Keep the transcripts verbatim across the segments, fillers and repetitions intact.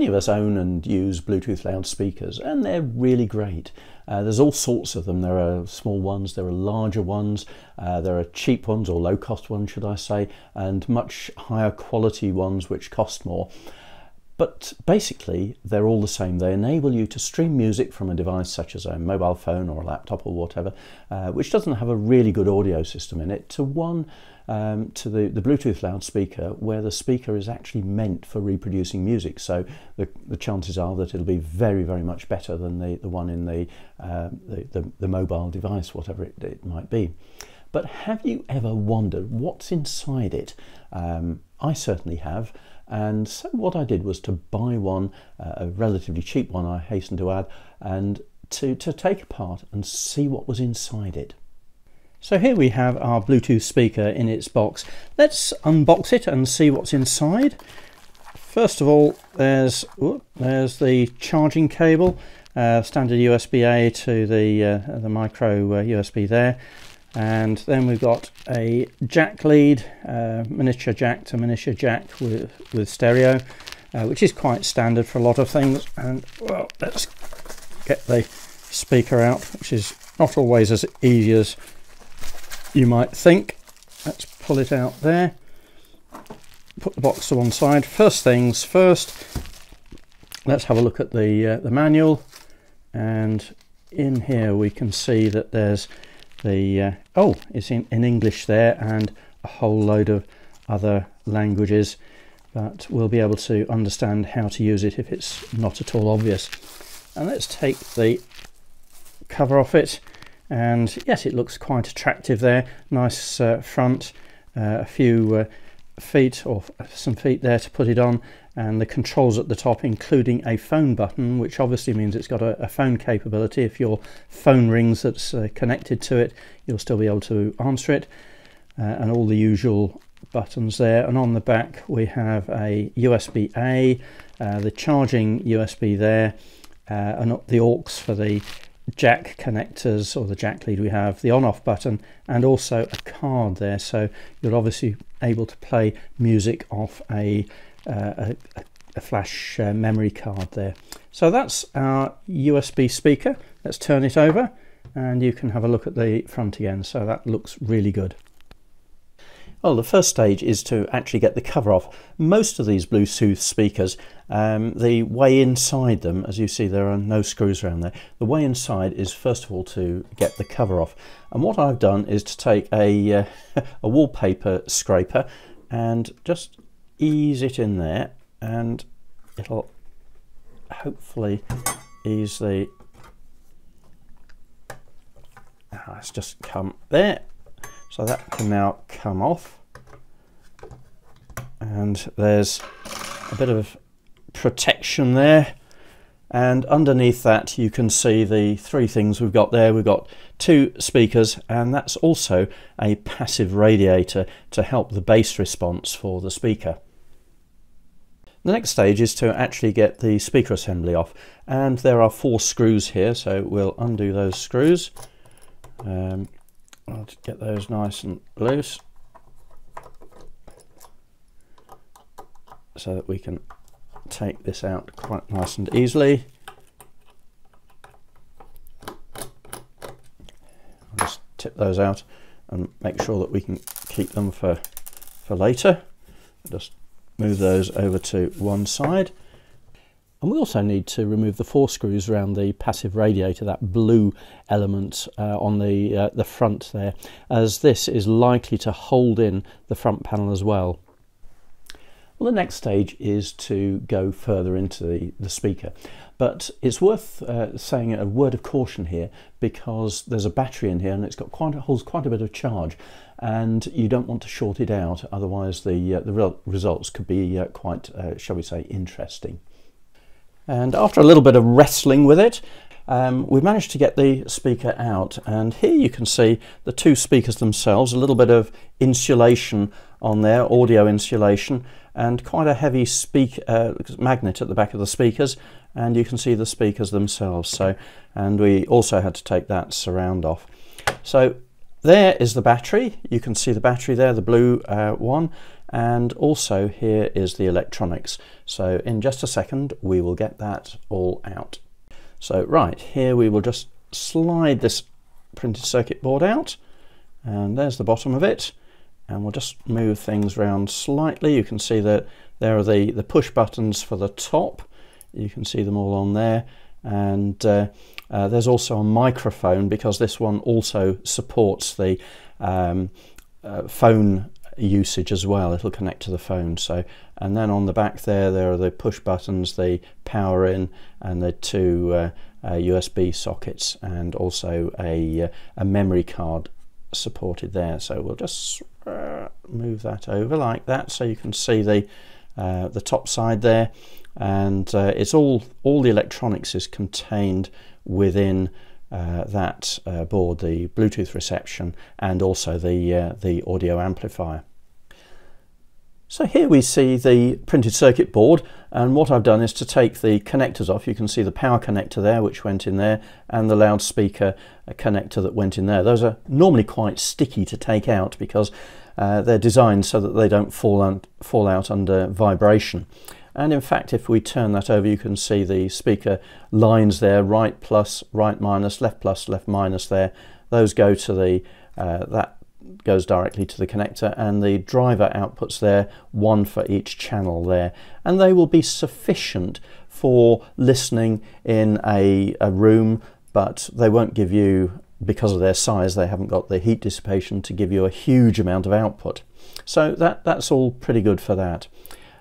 many of us own and use Bluetooth loudspeakers, and they're really great. Uh, there's all sorts of them. There are small ones, there are larger ones, uh, there are cheap ones, or low-cost ones should I say, and much higher quality ones which cost more. But basically, they're all the same. They enable you to stream music from a device such as a mobile phone or a laptop or whatever, uh, which doesn't have a really good audio system in it, to one um, to the, the Bluetooth loudspeaker, where the speaker is actually meant for reproducing music. So the, the chances are that it'll be very, very much better than the, the one in the, uh, the, the, the mobile device, whatever it, it might be. But have you ever wondered what's inside it? Um, I certainly have. And so what I did was to buy one, uh, a relatively cheap one, I hasten to add, and to, to take apart and see what was inside it. So here we have our Bluetooth speaker in its box. Let's unbox it and see what's inside. First of all, there's, whoop, there's the charging cable, uh, standard U S B A to the, uh, the micro uh, U S B there. And then we've got a jack lead, uh, miniature jack to miniature jack with, with stereo, uh, which is quite standard for a lot of things. And well, let's get the speaker out, which is not always as easy as you might think. Let's pull it out there, put the box to one side. First things first, let's have a look at the, uh, the manual. And in here we can see that there's The, uh, oh, it's in, in English there, and a whole load of other languages, but we'll be able to understand how to use it if it's not at all obvious. And let's take the cover off it, and yes, it looks quite attractive there. Nice uh, front, uh, a few uh, feet or some feet there to put it on, and the controls at the top, including a phone button, which obviously means it's got a, a phone capability. If your phone rings that's uh, connected to it, you'll still be able to answer it, uh, and all the usual buttons there. And on the back we have a U S B A, uh, the charging U S B there, uh, and the aux for the jack connectors or the jack lead we have, the on-off button, and also a card there, so you're obviously able to play music off a Uh, a, a flash uh, memory card there. So that's our U S B speaker. Let's turn it over and you can have a look at the front again. So that looks really good. Well, the first stage is to actually get the cover off. Most of these Bluetooth speakers, um, the way inside them, as you see there are no screws around there, the way inside is first of all to get the cover off. And what I've done is to take a, uh, a wallpaper scraper and just ease it in there, and it'll hopefully ease the, ah, it's just come there, so that can now come off. And there's a bit of protection there, and underneath that you can see the three things we've got there. We've got two speakers, and that's also a passive radiator to help the bass response for the speaker. The next stage is to actually get the speaker assembly off, and there are four screws here, so we'll undo those screws. Um, I'll just get those nice and loose so that we can take this out quite nice and easily. I'll just tip those out and make sure that we can keep them for, for later. Just move those over to one side. And we also need to remove the four screws around the passive radiator, that blue element uh, on the, uh, the front there, as this is likely to hold in the front panel as well. Well, the next stage is to go further into the, the speaker, but it's worth uh, saying a word of caution here, because there's a battery in here and it's got quite a, holds quite a bit of charge, and you don't want to short it out, otherwise the, uh, the re results could be uh, quite, uh, shall we say, interesting. And after a little bit of wrestling with it, Um, we've managed to get the speaker out, and here you can see the two speakers themselves, a little bit of insulation on there, audio insulation, and quite a heavy speak, uh, magnet at the back of the speakers, and you can see the speakers themselves. So, and we also had to take that surround off. So there is the battery. You can see the battery there, the blue uh, one, and also here is the electronics. So in just a second we will get that all out. So right, here we will just slide this printed circuit board out, and there's the bottom of it, and we'll just move things around slightly. You can see that there are the, the push buttons for the top. You can see them all on there, and uh, uh, there's also a microphone, because this one also supports the um, uh, phone usage as well. It'll connect to the phone. So, and then on the back there, there are the push buttons, the power in, and the two uh, uh, U S B sockets, and also a, a memory card supported there. So we'll just uh, move that over like that, so you can see the uh, the top side there, and uh, it's all all the electronics is contained within uh, that uh, board, the Bluetooth reception, and also the uh, the audio amplifier. So here we see the printed circuit board, and what I've done is to take the connectors off. You can see the power connector there, which went in there, and the loudspeaker connector that went in there. Those are normally quite sticky to take out, because uh, they're designed so that they don't fall, un fall out under vibration. And in fact, if we turn that over, you can see the speaker lines there, right plus, right minus, left plus, left minus there. Those go to the, uh, that goes directly to the connector, and the driver outputs there, one for each channel there, and they will be sufficient for listening in a, a room, but they won't give you, because of their size, they haven't got the heat dissipation to give you a huge amount of output. So that, that's all pretty good for that.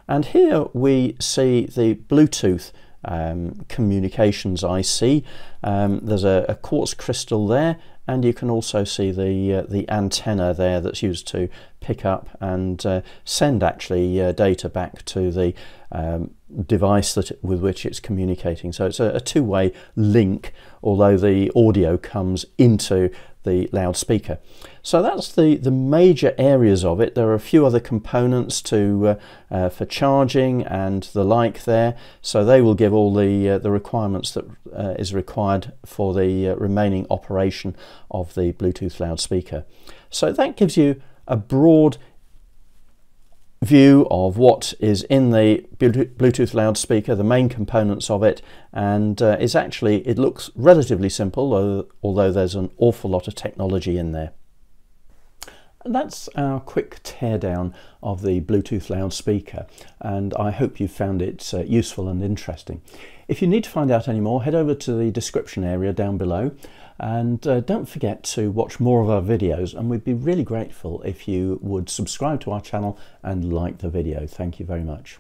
And here we see the Bluetooth um, communications I C. Um, there's a, a quartz crystal there, and you can also see the uh, the antenna there that's used to pick up and uh, send actually uh, data back to the um, device that it, with which it's communicating. So it's a, a two-way link, although the audio comes into the loudspeaker. So that's the the major areas of it. There are a few other components to uh, uh, for charging and the like there, so they will give all the uh, the requirements that uh, is required for the uh, remaining operation of the Bluetooth loudspeaker. So that gives you a broad view of what is in the Bluetooth loudspeaker, the main components of it, and uh, it's actually, it looks relatively simple, although there's an awful lot of technology in there. And that's our quick teardown of the Bluetooth loudspeaker, and I hope you found it uh, useful and interesting. If you need to find out any more, head over to the description area down below, and uh, don't forget to watch more of our videos, and we'd be really grateful if you would subscribe to our channel and like the video. Thank you very much.